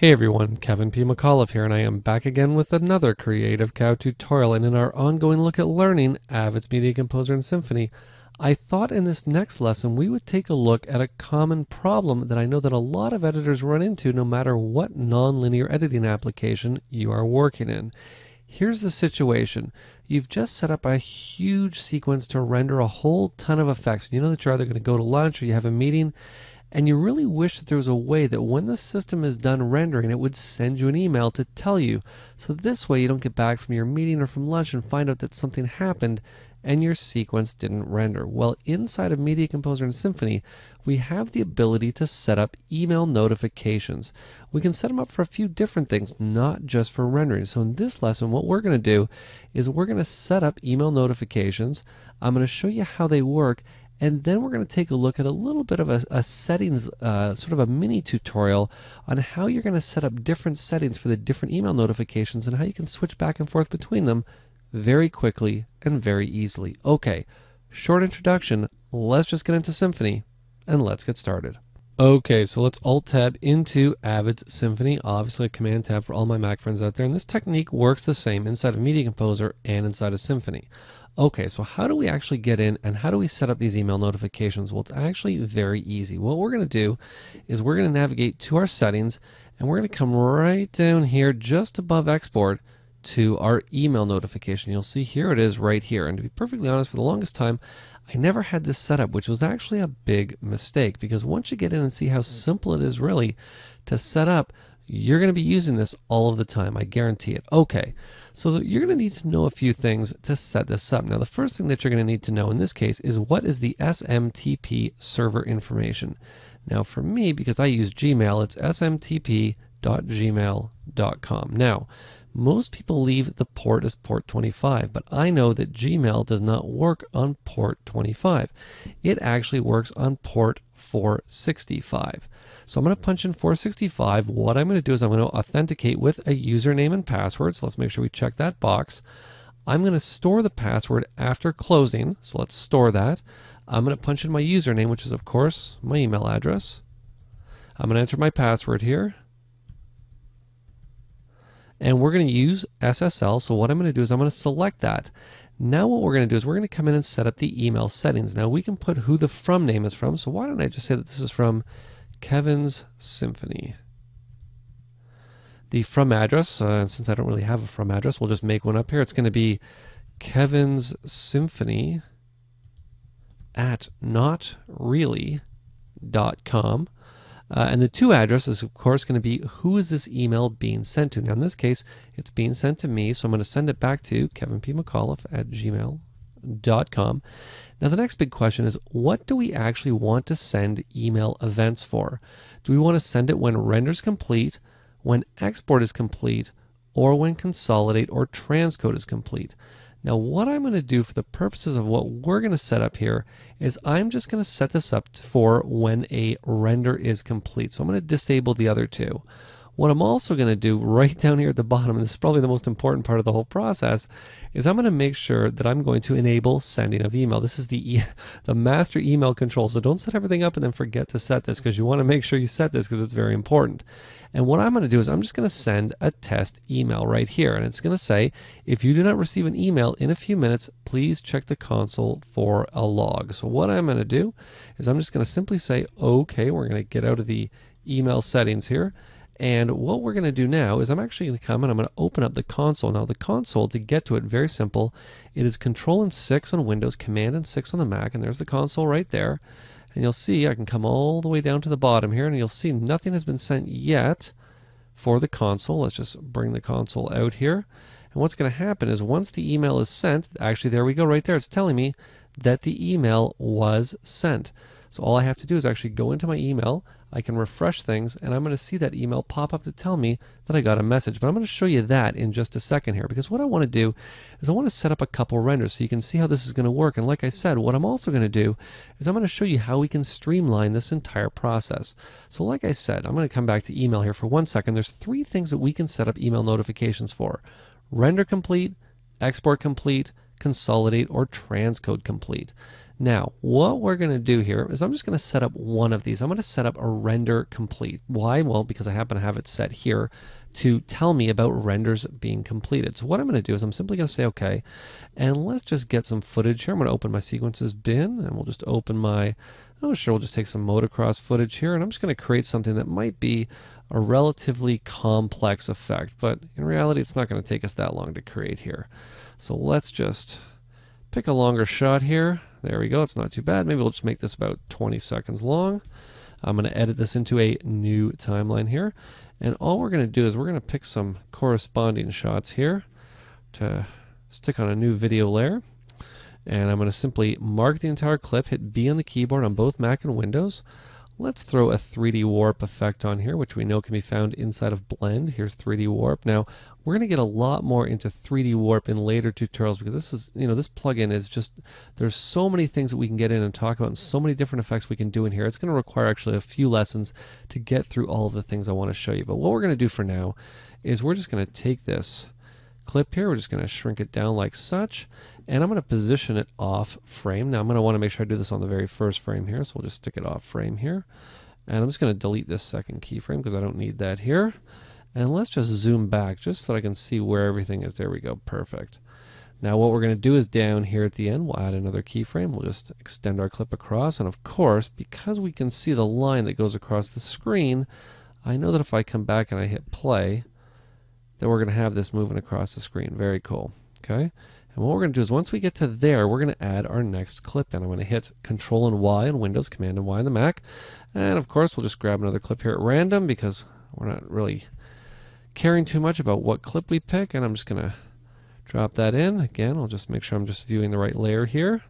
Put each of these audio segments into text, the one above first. Hey everyone, Kevin P McAuliffe here, and I am back again with another Creative Cow tutorial. And in our ongoing look at learning Avid's Media Composer and Symphony, I thought in this next lesson we would take a look at a common problem that I know that a lot of editors run into no matter what nonlinear editing application you are working in. Here's the situation. You've just set up a huge sequence to render a whole ton of effects. You know that you're either going to go to lunch or you have a meeting, and you really wish that there was a way that when the system is done rendering, it would send you an email to tell you. So this way you don't get back from your meeting or from lunch and find out that something happened and your sequence didn't render. Well, inside of Media Composer and Symphony, we have the ability to set up email notifications. We can set them up for a few different things, not just for rendering. So in this lesson, what we're going to do is we're going to set up email notifications. I'm going to show you how they work, and then we're going to take a look at a little bit of a settings, sort of a mini tutorial on how you're going to set up different settings for the different email notifications and how you can switch back and forth between them very quickly and very easily. Okay, short introduction, let's just get into Symphony and let's get started. Okay, so let's Alt-Tab into Avid's Symphony, obviously a Command Tab for all my Mac friends out there, and this technique works the same inside of Media Composer and inside of Symphony. Okay, so how do we actually get in and how do we set up these email notifications? Well, it's actually very easy. What we're going to do is we're going to navigate to our settings and we're going to come right down here just above export to our email notification. You'll see here it is right here, and to be perfectly honest, for the longest time I never had this set up, which was actually a big mistake, because once you get in and see how simple it is really to set up, you're going to be using this all of the time, I guarantee it. Okay, so you're going to need to know a few things to set this up. Now the first thing that you're going to need to know in this case is what is the SMTP server information. Now for me, because I use Gmail, it's smtp.gmail.com. Now most people leave the port as port 25, but I know that Gmail does not work on port 25. It actually works on port 465. So I'm going to punch in 465. What I'm going to do is I'm going to authenticate with a username and password. So let's make sure we check that box. I'm going to store the password after closing. So let's store that. I'm going to punch in my username, which is of course my email address. I'm going to enter my password here. And we're going to use SSL, so what I'm going to do is I'm going to select that. Now what we're going to do is we're going to come in and set up the email settings. Now we can put who the from name is from, so why don't I just say that this is from Kevin's Symphony. The from address, since I don't really have a from address, we'll just make one up here. It's going to be Kevin's Symphony at notreally.com. And the to address is of course going to be who is this email being sent to. Now in this case it's being sent to me, so I'm going to send it back to kevinpmcauliffe@gmail.com. Now the next big question is, what do we actually want to send email events for? Do we want to send it when render is complete, when export is complete, or when consolidate or transcode is complete? Now what I'm going to do for the purposes of what we're going to set up here is I'm just going to set this up for when a render is complete. So I'm going to disable the other two. What I'm also going to do right down here at the bottom, and this is probably the most important part of the whole process, is I'm going to make sure that I'm going to enable sending of email. This is the master email control, so don't set everything up and then forget to set this, because you want to make sure you set this because it's very important. And what I'm going to do is I'm just going to send a test email right here, and it's going to say, if you do not receive an email in a few minutes, please check the console for a log. So what I'm going to do is I'm just going to simply say, okay, we're going to get out of the email settings here. And what we're going to do now is I'm actually going to come and I'm going to open up the console. Now the console, to get to it, very simple. It is Control and 6 on Windows, Command and 6 on the Mac, and there's the console right there. And you'll see I can come all the way down to the bottom here, and you'll see nothing has been sent yet for the console. Let's just bring the console out here. And what's going to happen is once the email is sent, actually there we go right there, it's telling me that the email was sent. So all I have to do is actually go into my email, I can refresh things, and I'm going to see that email pop up to tell me that I got a message. But I'm going to show you that in just a second here, because what I want to do is I want to set up a couple renders so you can see how this is going to work. And like I said, what I'm also going to do is I'm going to show you how we can streamline this entire process. So like I said, I'm going to come back to email here for one second. There's three things that we can set up email notifications for: render complete, export complete, consolidate, or transcode complete. Now, what we're going to do here is I'm just going to set up one of these. I'm going to set up a render complete. Why? Well, because I happen to have it set here to tell me about renders being completed. So what I'm going to do is I'm simply going to say OK, and let's just get some footage here. I'm going to open my sequences bin, and we'll just open my, we'll just take some motocross footage here, and I'm just going to create something that might be a relatively complex effect, but in reality, it's not going to take us that long to create here. So let's just pick a longer shot here. There we go. It's not too bad. Maybe we'll just make this about 20 seconds long. I'm going to edit this into a new timeline here. And all we're going to do is we're going to pick some corresponding shots here to stick on a new video layer. And I'm going to simply mark the entire clip, hit B on the keyboard on both Mac and Windows. Let's throw a 3D warp effect on here, which we know can be found inside of Blend. Here's 3D warp. Now, we're going to get a lot more into 3D warp in later tutorials, because this is, this plugin is just, there's so many things that we can get in and talk about, and so many different effects we can do in here. It's going to require actually a few lessons to get through all of the things I want to show you. But what we're going to do for now is we're just going to take this clip here, we're just going to shrink it down like such, and I'm going to position it off frame. Now I'm going to want to make sure I do this on the very first frame here, so we'll just stick it off frame here, and I'm just going to delete this second keyframe because I don't need that here, and let's just zoom back just so that I can see where everything is. There we go, perfect. Now what we're going to do is down here at the end, we'll add another keyframe, we'll just extend our clip across, and of course, because we can see the line that goes across the screen, I know that if I come back and I hit play, that we're going to have this moving across the screen. Very cool. Okay. And what we're going to do is once we get to there, we're going to add our next clip. And I'm going to hit Control and Y on Windows, Command and Y on the Mac. And of course, we'll just grab another clip here at random because we're not really caring too much about what clip we pick. And I'm just going to drop that in. Again, I'll just make sure I'm just viewing the right layer here.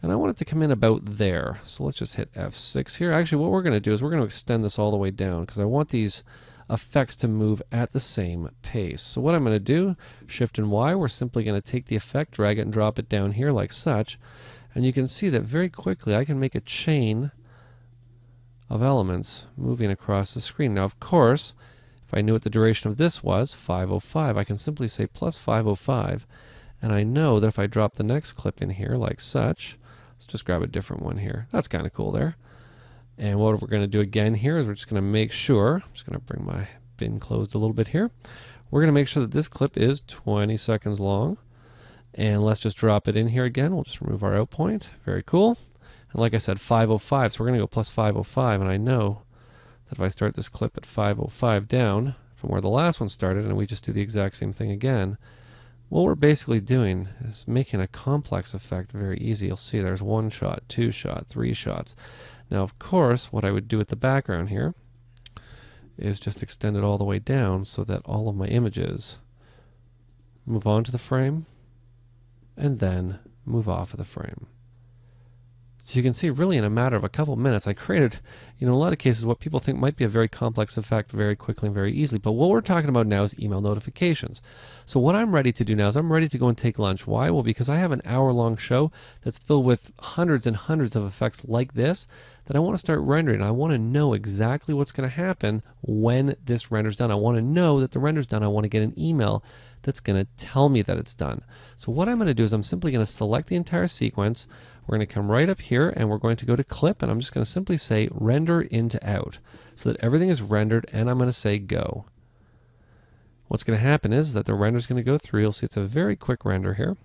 And I want it to come in about there. So let's just hit F6 here. Actually, what we're going to do is we're going to extend this all the way down because I want these effects to move at the same pace. So what I'm going to do, Shift and Y, we're simply going to take the effect, drag it and drop it down here like such, and you can see that very quickly I can make a chain of elements moving across the screen. Now of course, if I knew what the duration of this was, 505, I can simply say plus 505, and I know that if I drop the next clip in here like such, let's just grab a different one here, that's kind of cool there. And what we're going to do again here is we're just going to make sure, I'm just going to bring my bin closed a little bit here. We're going to make sure that this clip is 20 seconds long. And let's just drop it in here again. We'll just remove our out point. Very cool. And like I said, 505. So we're going to go plus 505. And I know that if I start this clip at 505 down from where the last one started, and we just do the exact same thing again, what we're basically doing is making a complex effect very easy. You'll see there's one shot, two shot, three shots. Now of course, what I would do with the background here is just extend it all the way down so that all of my images move on to the frame and then move off of the frame. So you can see really in a matter of a couple minutes I created, in a lot of cases what people think might be a very complex effect very quickly and very easily. But what we're talking about now is email notifications. So what I'm ready to do now is I'm ready to go and take lunch. Why? Well, because I have an hour-long show that's filled with hundreds and hundreds of effects like this that I want to start rendering. I want to know exactly what's going to happen when this render's done. I want to know that the render's done. I want to get an email that's going to tell me that it's done. So what I'm going to do is I'm simply going to select the entire sequence. We're going to come right up here and we're going to go to clip, and I'm just going to simply say render into out so that everything is rendered, and I'm going to say go. What's going to happen is that the render is going to go through. You'll see it's a very quick render here.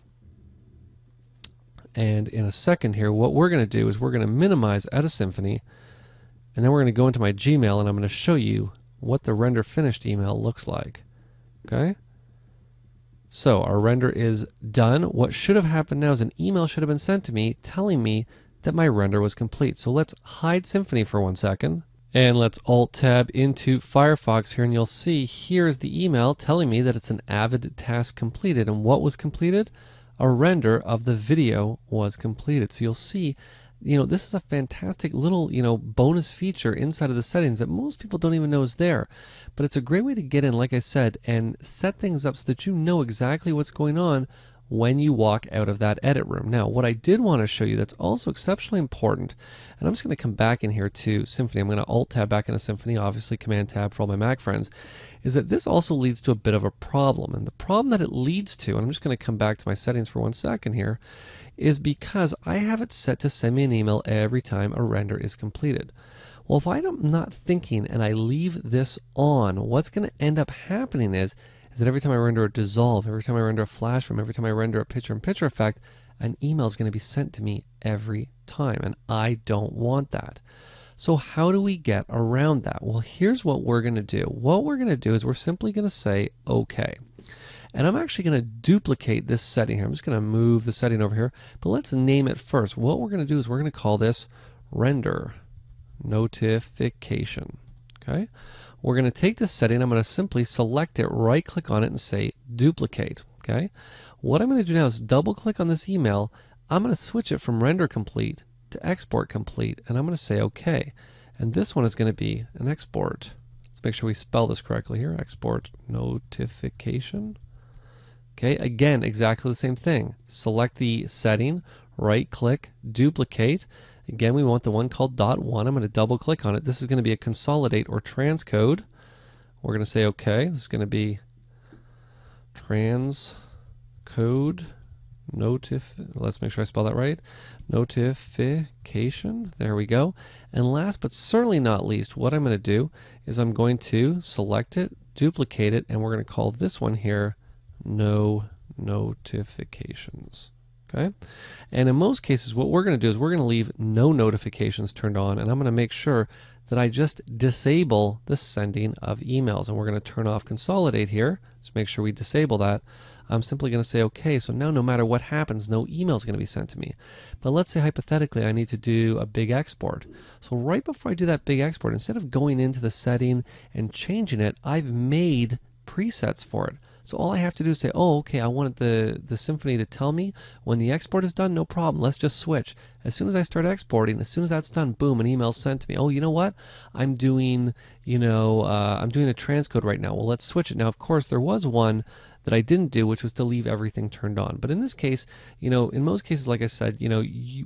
And in a second here, what we're going to do is we're going to minimize out of Symphony, and then we're going to go into my Gmail, and I'm going to show you what the render finished email looks like. Okay? So our render is done. What should have happened now is an email should have been sent to me telling me that my render was complete. So let's hide Symphony for 1 second, and let's Alt-Tab into Firefox here, and you'll see here's the email telling me that it's an Avid task completed. And what was completed? A render of the video was completed. So you'll see, this is a fantastic little, bonus feature inside of the settings that most people don't even know is there. But it's a great way to get in, like I said, and set things up so that you know exactly what's going on when you walk out of that edit room. Now, what I did want to show you that's also exceptionally important, and I'm just going to come back in here to Symphony. I'm going to Alt-Tab back into Symphony, obviously Command-Tab for all my Mac friends, is that this also leads to a bit of a problem. And the problem that it leads to, and I'm just going to come back to my settings for one second here, is because I have it set to send me an email every time a render is completed. Well, if I'm not thinking and I leave this on, what's going to end up happening is that every time I render a dissolve, every time I render a flash frame, every time I render a picture-in-picture effect, an email is going to be sent to me every time, and I don't want that. So how do we get around that? Well, here's what we're going to do. What we're going to do is we're simply going to say OK. And I'm actually going to duplicate this setting here. I'm just going to move the setting over here, but let's name it first. What we're going to do is we're going to call this render notification. Okay? We're going to take this setting, I'm going to simply select it, right click on it and say duplicate. Okay? What I'm going to do now is double click on this email. I'm going to switch it from render complete to export complete, and I'm going to say OK. And this one is going to be an export. Let's make sure we spell this correctly here. Export notification. Okay, again, exactly the same thing. Select the setting, right click, duplicate. Again, we want the one called .1. I'm going to double click on it. This is going to be a consolidate or transcode. We're going to say OK. This is going to be transcode notif. Let's make sure I spell that right. Notification. There we go. And last but certainly not least, what I'm going to do is I'm going to select it, duplicate it, and we're going to call this one here no notifications. Okay? And in most cases what we're going to do is we're going to leave no notifications turned on, and I'm going to make sure that I just disable the sending of emails, and we're going to turn off consolidate here. Just make sure we disable that. I'm simply going to say OK, so now no matter what happens, no email is going to be sent to me. But let's say hypothetically I need to do a big export. So right before I do that big export, instead of going into the setting and changing it, I've made presets for it. So all I have to do is say, oh, okay, I wanted the Symphony to tell me when the export is done, no problem, let's just switch. As soon as I start exporting, as soon as that's done, boom, an email sent to me. Oh, you know what? I'm doing, I'm doing a transcode right now. Well, let's switch it. Now, of course, there was one that I didn't do, which was to leave everything turned on. But in this case, in most cases, like I said,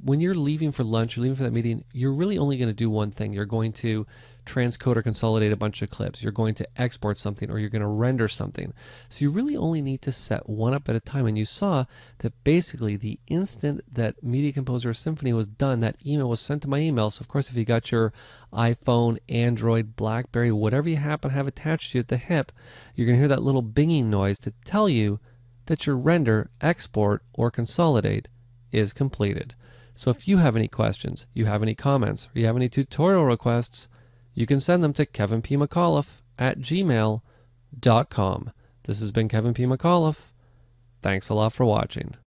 when you're leaving for lunch, you're leaving for that meeting, you're really only going to do one thing. You're going to transcode or consolidate a bunch of clips. You're going to export something, or you're going to render something. So you really only need to set one up at a time. And you saw that basically the instant that Media Composer or Symphony was done, that email was sent to my email. So of course, if you got your iPhone, Android, BlackBerry, whatever you happen to have attached to you at the hip, you're going to hear that little binging noise to tell you that your render, export, or consolidate is completed. So if you have any questions, you have any comments, or you have any tutorial requests, you can send them to kevinpmcauliffe@gmail.com. This has been Kevin P. McAuliffe. Thanks a lot for watching.